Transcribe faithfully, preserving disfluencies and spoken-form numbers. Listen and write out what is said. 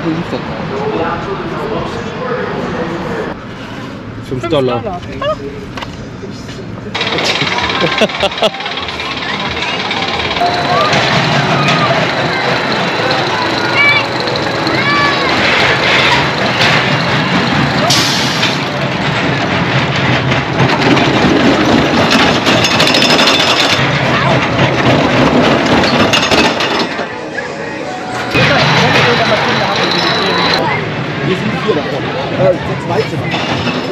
Auto liegt das noch. fünf Dollar. Dollar. Wir sind vier davon. Äh, sechs weitere.